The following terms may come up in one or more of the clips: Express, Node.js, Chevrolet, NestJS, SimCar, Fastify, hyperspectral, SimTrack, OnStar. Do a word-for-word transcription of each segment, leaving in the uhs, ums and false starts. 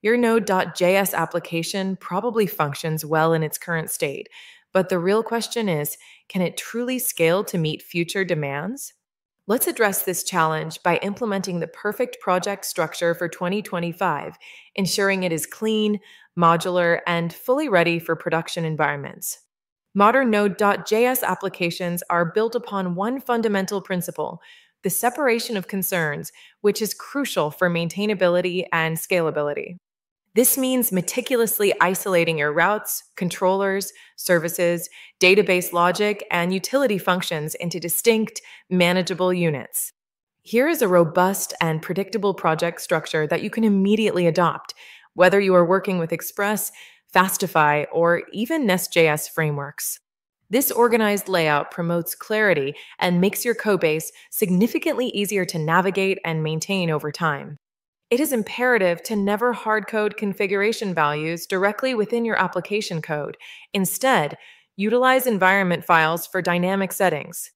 Your Node.js application probably functions well in its current state, but the real question is, can it truly scale to meet future demands? Let's address this challenge by implementing the perfect project structure for twenty twenty-five, ensuring it is clean, modular, and fully ready for production environments. Modern Node.js applications are built upon one fundamental principle, the separation of concerns, which is crucial for maintainability and scalability. This means meticulously isolating your routes, controllers, services, database logic, and utility functions into distinct, manageable units. Here is a robust and predictable project structure that you can immediately adopt, whether you are working with Express, Fastify, or even NestJS frameworks. This organized layout promotes clarity and makes your codebase significantly easier to navigate and maintain over time. It is imperative to never hardcode configuration values directly within your application code. Instead, utilize environment files for dynamic settings.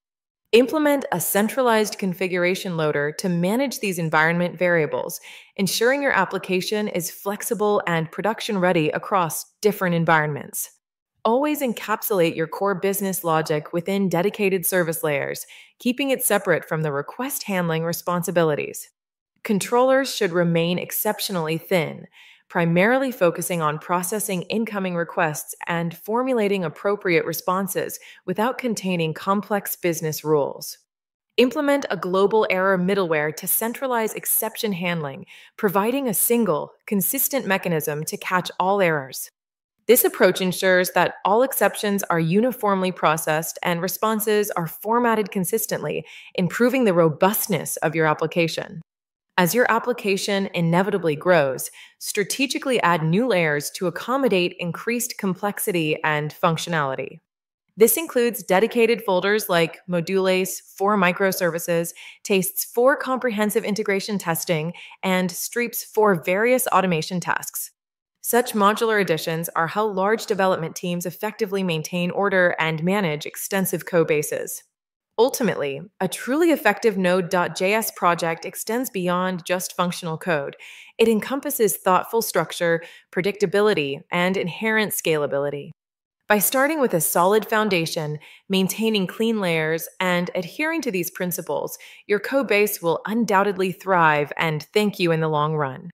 Implement a centralized configuration loader to manage these environment variables, ensuring your application is flexible and production-ready across different environments. Always encapsulate your core business logic within dedicated service layers, keeping it separate from the request handling responsibilities. Controllers should remain exceptionally thin, primarily focusing on processing incoming requests and formulating appropriate responses without containing complex business rules. Implement a global error middleware to centralize exception handling, providing a single, consistent mechanism to catch all errors. This approach ensures that all exceptions are uniformly processed and responses are formatted consistently, improving the robustness of your application. As your application inevitably grows, strategically add new layers to accommodate increased complexity and functionality. This includes dedicated folders like modules for microservices, tastes for comprehensive integration testing, and streams for various automation tasks. Such modular additions are how large development teams effectively maintain order and manage extensive code bases. Ultimately, a truly effective Node.js project extends beyond just functional code. It encompasses thoughtful structure, predictability, and inherent scalability. By starting with a solid foundation, maintaining clean layers, and adhering to these principles, your code base will undoubtedly thrive and thank you in the long run.